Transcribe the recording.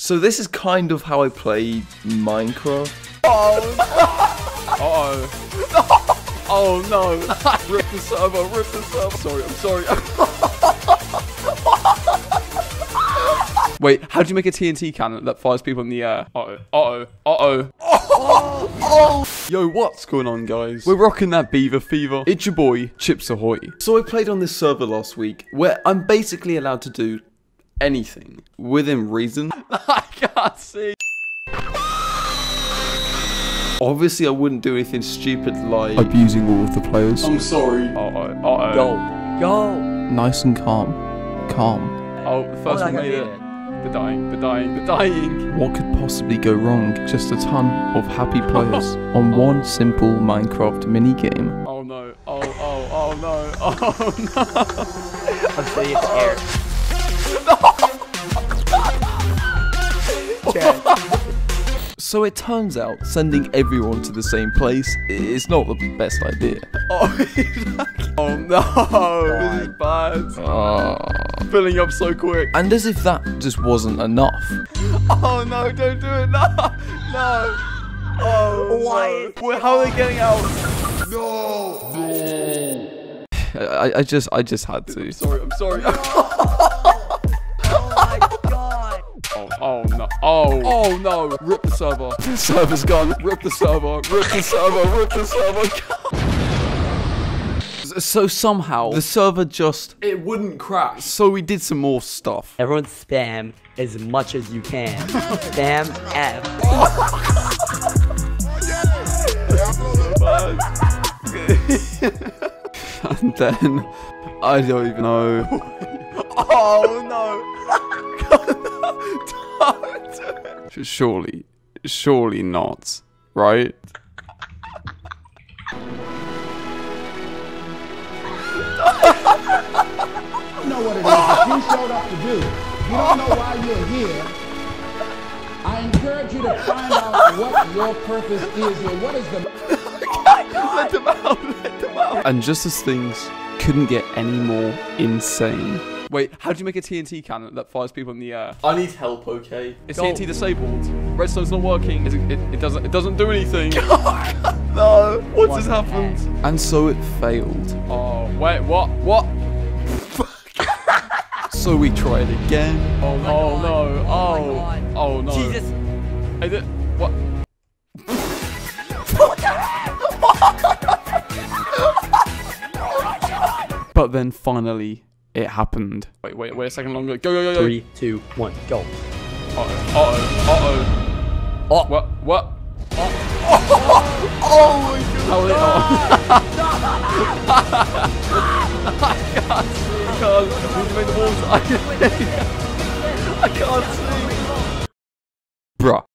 So this is kind of how I played Minecraft. Oh no! Uh-oh. Oh no! Rip the server, rip the server! Sorry, I'm sorry. Wait, how do you make a TNT cannon that fires people in the air? Uh-oh, uh-oh, uh-oh. Oh, oh. Yo, what's going on, guys? We're rocking that beaver fever. It's your boy, Chips Ahoy. So I played on this server last week where I'm basically allowed to do anything within reason. I can't see. Obviously, I wouldn't do anything stupid like abusing all of the players. I'm sorry. Uh-oh, uh-oh. Go. Go. Nice and calm. Calm. Oh, the first one made it. We're dying. What could possibly go wrong? Just a ton of happy players on one simple Minecraft minigame. Oh no, oh no. I'm so scared. So it turns out sending everyone to the same place is not the best idea. Oh no, this is bad. Filling up so quick. And as if that just wasn't enough. Oh no, don't do it, no, no. Oh, why? No. Well, how are they getting out? No. No. I just had to. I'm sorry. Oh no! Rip the server. The server's gone. Rip the server. So somehow the server just wouldn't crash. So we did some more stuff. Everyone spam as much as you can. Spam F. And then I don't even know. Oh no! Surely not, right? I don't know what it is that you showed up to do. You don't know why you're here. I encourage you to find out what your purpose is here. What is the... Let them out. And just as things couldn't get any more insane. Wait, how do you make a TNT cannon that fires people in the air? I need help, okay? It's TNT disabled. Redstone's not working. It doesn't do anything. No, what has happened? And so it failed. Oh, wait, what? So we tried again. Oh no. Jesus. I did, what? But then finally, it happened. Wait a second longer. Go. 3, 2, 1, go. Uh-oh. Oh. What? Oh my god. I can't see. Bruh.